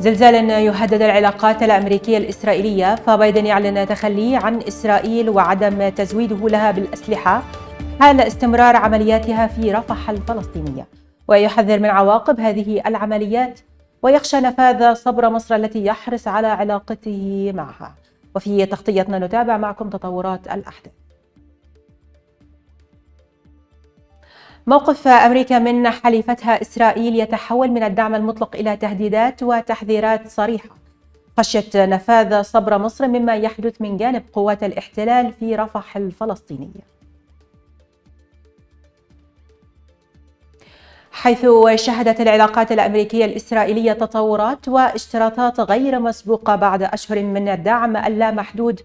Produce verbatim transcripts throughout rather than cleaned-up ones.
زلزال يهدد العلاقات الأمريكية الإسرائيلية، فبايدن يعلن تخليه عن إسرائيل وعدم تزويده لها بالأسلحة حال استمرار عملياتها في رفح الفلسطينية، ويحذر من عواقب هذه العمليات ويخشى نفاذ صبر مصر التي يحرص على علاقته معها. وفي تغطيتنا نتابع معكم تطورات الأحداث. موقف أمريكا من حليفتها إسرائيل يتحول من الدعم المطلق إلى تهديدات وتحذيرات صريحة خشية نفاذ صبر مصر مما يحدث من جانب قوات الاحتلال في رفح الفلسطينية، حيث شهدت العلاقات الأمريكية الإسرائيلية تطورات واشتراطات غير مسبوقة بعد أشهر من الدعم اللامحدود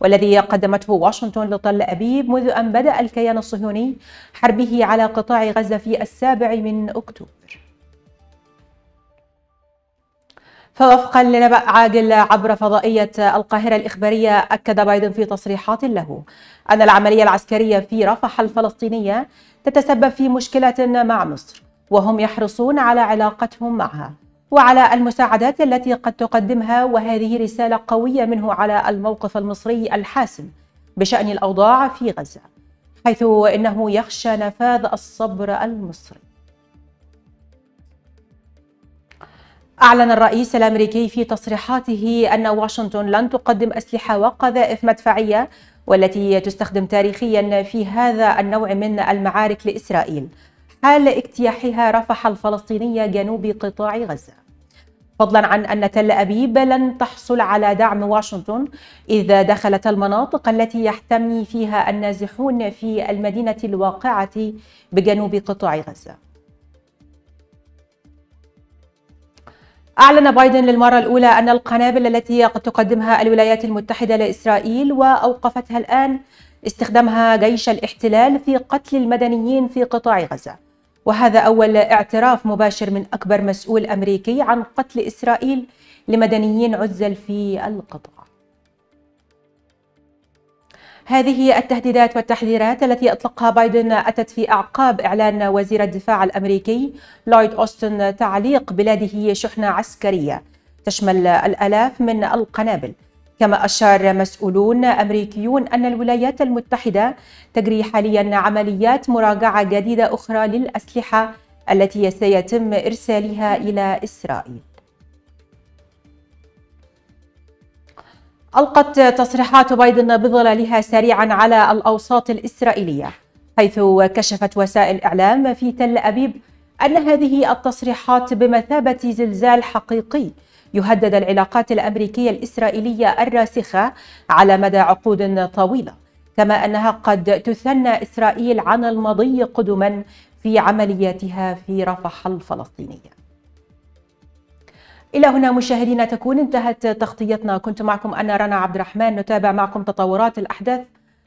والذي قدمته واشنطن لتل أبيب منذ أن بدأ الكيان الصهيوني حربه على قطاع غزة في السابع من أكتوبر. فوفقا لنبأ عاجل عبر فضائية القاهرة الإخبارية، أكد بايدن في تصريحات له أن العملية العسكرية في رفح الفلسطينية تتسبب في مشكلة مع مصر، وهم يحرصون على علاقتهم معها وعلى المساعدات التي قد تقدمها، وهذه رسالة قوية منه على الموقف المصري الحاسم بشأن الأوضاع في غزة، حيث إنه يخشى نفاذ الصبر المصري. أعلن الرئيس الأمريكي في تصريحاته أن واشنطن لن تقدم أسلحة وقذائف مدفعية والتي تستخدم تاريخيا في هذا النوع من المعارك لإسرائيل حال اجتياحها رفح الفلسطينية جنوب قطاع غزة، فضلا عن أن تل أبيب لن تحصل على دعم واشنطن إذا دخلت المناطق التي يحتمي فيها النازحون في المدينة الواقعة بجنوب قطاع غزة. أعلن بايدن للمرة الأولى أن القنابل التي قد تقدمها الولايات المتحدة لإسرائيل وأوقفتها الآن استخدامها جيش الاحتلال في قتل المدنيين في قطاع غزة، وهذا أول اعتراف مباشر من أكبر مسؤول أمريكي عن قتل إسرائيل لمدنيين عزل في القطاع. هذه التهديدات والتحذيرات التي أطلقها بايدن أتت في أعقاب إعلان وزير الدفاع الأمريكي لويد أوستن تعليق بلاده شحنة عسكرية تشمل الآلاف من القنابل، كما أشار مسؤولون أمريكيون أن الولايات المتحدة تجري حاليا عمليات مراجعة جديدة أخرى للأسلحة التي سيتم إرسالها إلى إسرائيل. ألقت تصريحات بايدن بظلالها سريعا على الأوساط الإسرائيلية، حيث كشفت وسائل إعلام في تل أبيب أن هذه التصريحات بمثابة زلزال حقيقي يهدد العلاقات الأمريكية الإسرائيلية الراسخة على مدى عقود طويلة، كما أنها قد تثنى إسرائيل عن المضي قدما في عملياتها في رفح الفلسطينية. إلى هنا مشاهدينا تكون انتهت تغطيتنا، كنت معكم أنا رنا عبد الرحمن، نتابع معكم تطورات الأحداث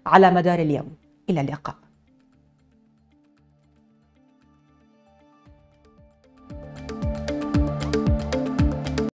على مدار اليوم. إلى اللقاء.